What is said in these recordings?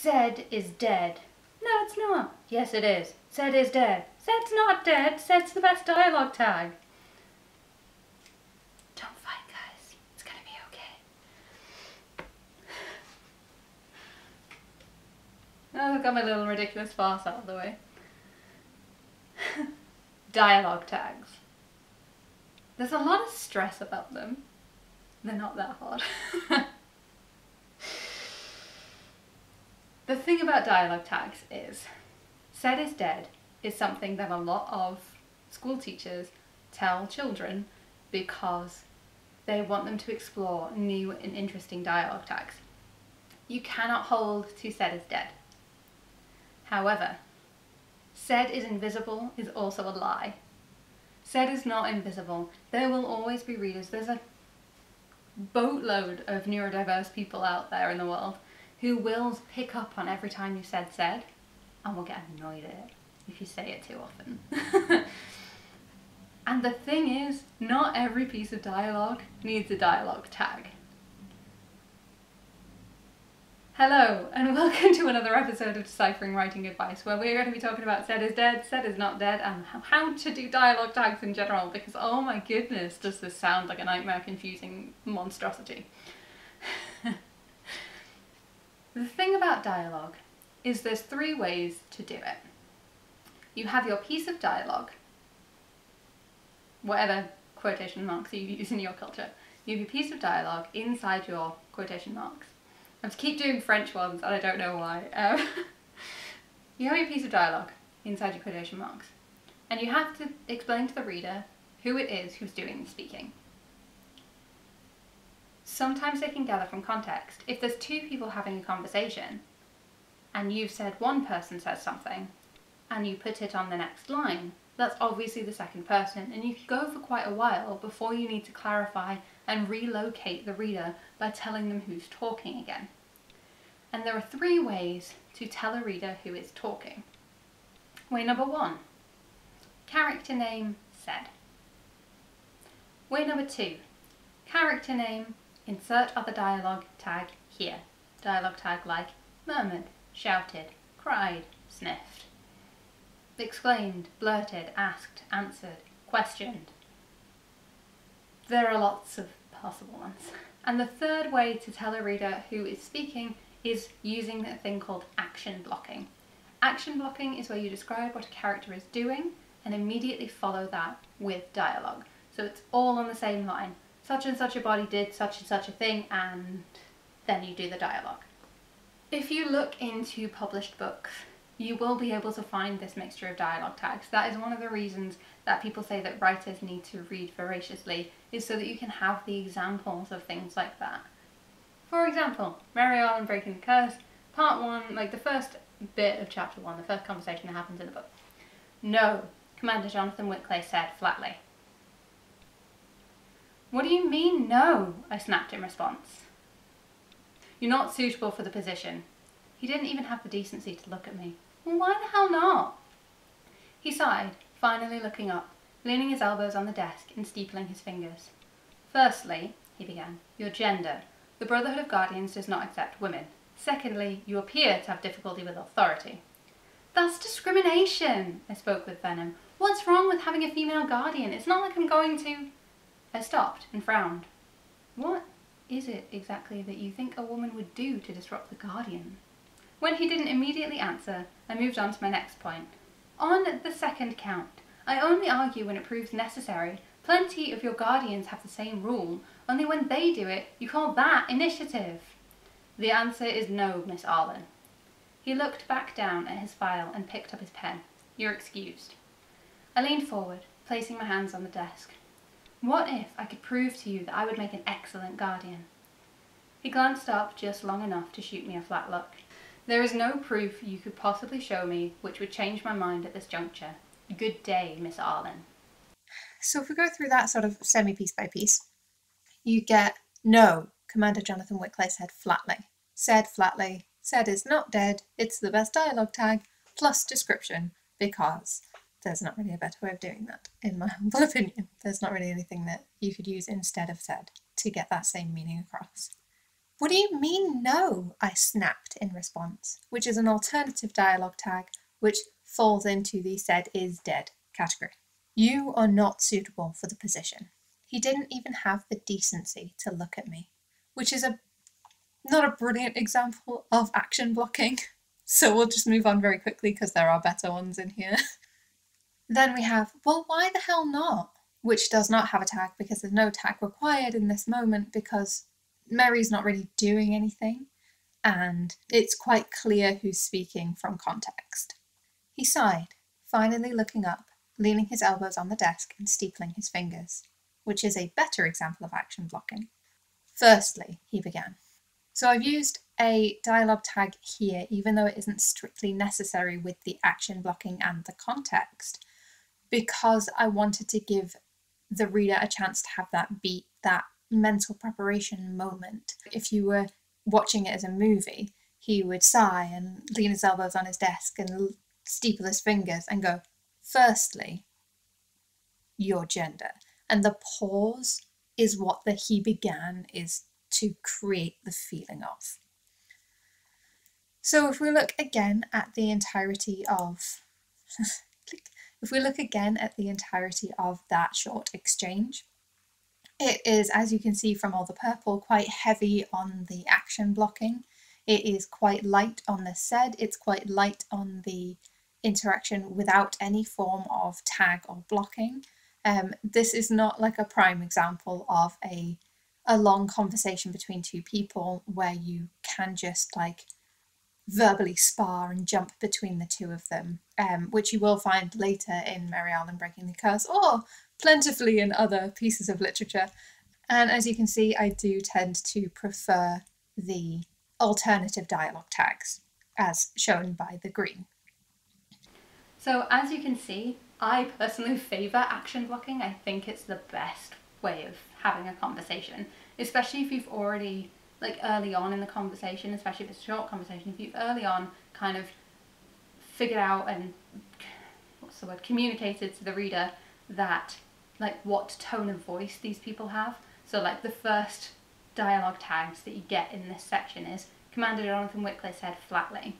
Said is dead. No, it's not. Yes, it is. Said is dead. Said's not dead. Said's the best dialogue tag. Don't fight, guys. It's gonna be okay. Oh, I've got my little ridiculous farce out of the way. Dialogue tags. There's a lot of stress about them. They're not that hard. The thing about dialogue tags is, said is dead is something that a lot of school teachers tell children because they want them to explore new and interesting dialogue tags. You cannot hold to said is dead. However, said is invisible is also a lie. Said is not invisible. There will always be readers. There's a boatload of neurodiverse people out there in the world who will pick up on every time you said said and will get annoyed at it if you say it too often. And the thing is, not every piece of dialogue needs a dialogue tag. Hello and welcome to another episode of Deciphering Writing Advice, where we're going to be talking about said is dead, said is not dead, and how to do dialogue tags in general, because oh my goodness does this sound like a nightmare confusing monstrosity. The thing about dialogue is there's three ways to do it. You have your piece of dialogue, whatever quotation marks you use in your culture. You have your piece of dialogue inside your quotation marks. I have to keep doing French ones and I don't know why. You have your piece of dialogue inside your quotation marks and you have to explain to the reader who it is who's doing the speaking. Sometimes they can gather from context. If there's two people having a conversation and you've said one person says something and you put it on the next line, that's obviously the second person, and you could go for quite a while before you need to clarify and relocate the reader by telling them who's talking again. And there are three ways to tell a reader who is talking. Way number one, character name said. Way number two, character name, insert other dialogue tag here. Dialogue tag like murmured, shouted, cried, sniffed, exclaimed, blurted, asked, answered, questioned. There are lots of possible ones. And the third way to tell a reader who is speaking is using a thing called action blocking. Action blocking is where you describe what a character is doing and immediately follow that with dialogue. So it's all on the same line. Such and such a body did such and such a thing, and then you do the dialogue. If you look into published books, you will be able to find this mixture of dialogue tags. That is one of the reasons that people say that writers need to read voraciously, is so that you can have the examples of things like that. For example, Merry Arlan: Breaking the Curse, part one, like the first bit of chapter one, the first conversation that happens in the book. No, Commander Jonathan Wicklay said flatly. What do you mean, no? I snapped in response. You're not suitable for the position. He didn't even have the decency to look at me. Well, why the hell not? He sighed, finally looking up, leaning his elbows on the desk and steepling his fingers. Firstly, he began, your gender. The Brotherhood of Guardians does not accept women. Secondly, you appear to have difficulty with authority. That's discrimination, I spoke with venom. What's wrong with having a female guardian? It's not like I'm going to... I stopped and frowned. What is it exactly that you think a woman would do to disrupt the Guardian? When he didn't immediately answer, I moved on to my next point. On the second count, I only argue when it proves necessary. Plenty of your Guardians have the same rule, only when they do it, you call that initiative. The answer is no, Miss Arlan. He looked back down at his file and picked up his pen. You're excused. I leaned forward, placing my hands on the desk. What if I could prove to you that I would make an excellent guardian? He glanced up just long enough to shoot me a flat look. There is no proof you could possibly show me which would change my mind at this juncture. Good day, Miss Arlan. So if we go through that sort of semi-piece by piece, you get, no, Commander Jonathan Wickley said flatly. Said flatly, said is not dead, it's the best dialogue tag, plus description, because... there's not really a better way of doing that, in my humble opinion. There's not really anything that you could use instead of said to get that same meaning across. "What do you mean, no?" I snapped in response, which is an alternative dialogue tag which falls into the said is dead category. You are not suitable for the position. He didn't even have the decency to look at me, which is not a brilliant example of action blocking. So we'll just move on very quickly because there are better ones in here. Then we have, well, why the hell not? Which does not have a tag because there's no tag required in this moment because Merry's not really doing anything and it's quite clear who's speaking from context. He sighed, finally looking up, leaning his elbows on the desk and steepling his fingers, which is a better example of action blocking. Firstly, he began. So I've used a dialogue tag here, even though it isn't strictly necessary with the action blocking and the context, because I wanted to give the reader a chance to have that beat, that mental preparation moment. If you were watching it as a movie, he would sigh and lean his elbows on his desk and steeple his fingers and go, firstly, your gender. And the pause is what the he began is to create the feeling of. So if we look again at the entirety of that short exchange, it is, as you can see from all the purple, quite heavy on the action blocking. It is quite light on the said, it's quite light on the interaction without any form of tag or blocking. This is not like a prime example of a long conversation between two people where you can just like verbally spar and jump between the two of them, which you will find later in Merry Arlan Breaking the Curse or plentifully in other pieces of literature. And as you can see, I do tend to prefer the alternative dialogue tags as shown by the green. So as you can see, I personally favour action blocking. I think it's the best way of having a conversation, especially if you've already, like early on in the conversation, especially if it's a short conversation, if you've early on kind of figured out and, what's the word, communicated to the reader that, like, what tone of voice these people have. So, like, the first dialogue tags that you get in this section is, Commander Jonathan Wicklay said flatly.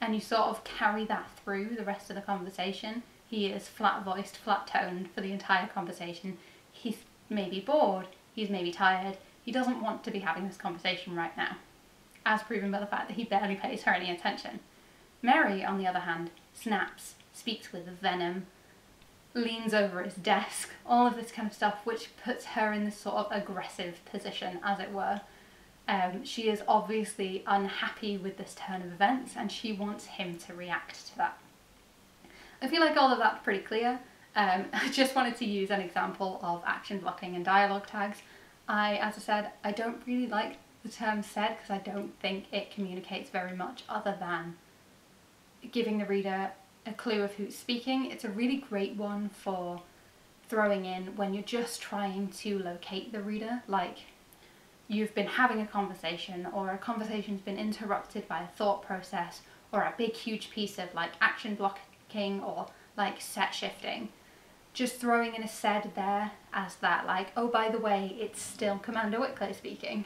And you sort of carry that through the rest of the conversation. He is flat-voiced, flat-toned for the entire conversation. He's maybe bored, he's maybe tired, he doesn't want to be having this conversation right now, as proven by the fact that he barely pays her any attention. Merry, on the other hand, snaps, speaks with venom, leans over his desk, all of this kind of stuff, which puts her in this sort of aggressive position, as it were. She is obviously unhappy with this turn of events, and she wants him to react to that. I feel like all of that's pretty clear. I just wanted to use an example of action blocking and dialogue tags. As I said, I don't really like the term said because I don't think it communicates very much other than giving the reader a clue of who's speaking. It's a really great one for throwing in when you're just trying to locate the reader, like you've been having a conversation or a conversation's been interrupted by a thought process or a big huge piece of like action blocking or like set shifting. Just throwing in a said there as that, like, oh, by the way, it's still Commander Wickley speaking.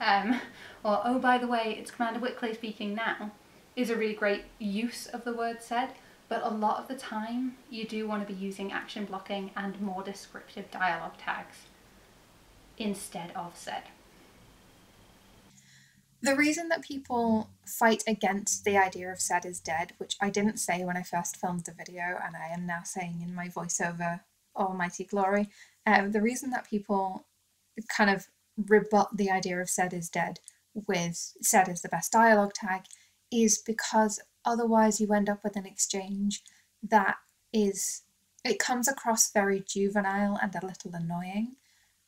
Or, oh, by the way, it's Commander Wickley speaking now, is a really great use of the word said, but a lot of the time you do want to be using action blocking and more descriptive dialogue tags instead of said. The reason that people fight against the idea of said is dead, which I didn't say when I first filmed the video and I am now saying in my voiceover, almighty glory, the reason that people kind of rebut the idea of said is dead with said is the best dialogue tag is because otherwise you end up with an exchange that is, it comes across very juvenile and a little annoying,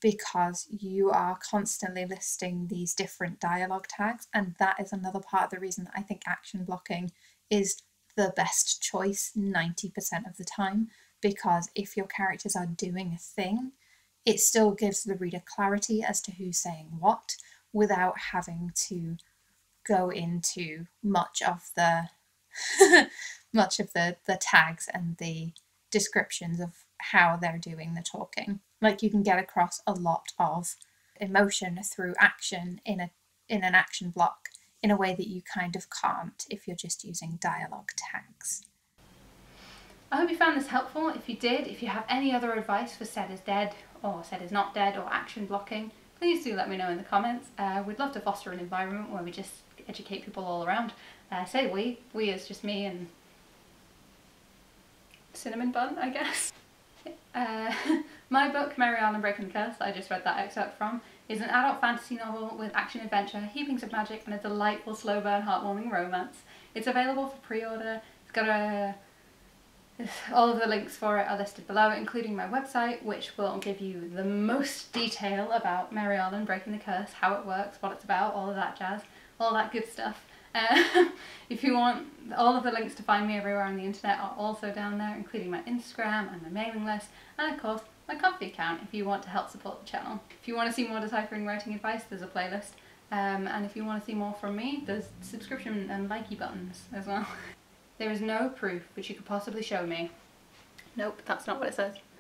because you are constantly listing these different dialogue tags, and that is another part of the reason that I think action blocking is the best choice 90% of the time, because if your characters are doing a thing, it still gives the reader clarity as to who's saying what without having to go into much of the the tags and the descriptions of how they're doing the talking. Like, you can get across a lot of emotion through action in a in an action block in a way that you kind of can't if you're just using dialogue tags. I hope you found this helpful. If you did, if you have any other advice for Set is Dead or Set is Not Dead or action blocking, please do let me know in the comments. We'd love to foster an environment where we just educate people all around. Say we is just me and Cinnamon Bun, I guess. My book, Merry Arlan: Breaking the Curse, I just read that excerpt from, is an adult fantasy novel with action adventure, heapings of magic, and a delightful slow burn heartwarming romance. It's available for pre-order. It's got a... all of the links for it are listed below, including my website, which will give you the most detail about Merry Arlan: Breaking the Curse, how it works, what it's about, all of that jazz, all that good stuff. If you want, all of the links to find me everywhere on the internet are also down there, including my Instagram and my mailing list, and of course my Ko-fi account if you want to help support the channel. If you want to see more deciphering writing advice, there's a playlist, and if you want to see more from me, there's subscription and likey buttons as well. There is no proof which you could possibly show me. Nope, that's not what it says.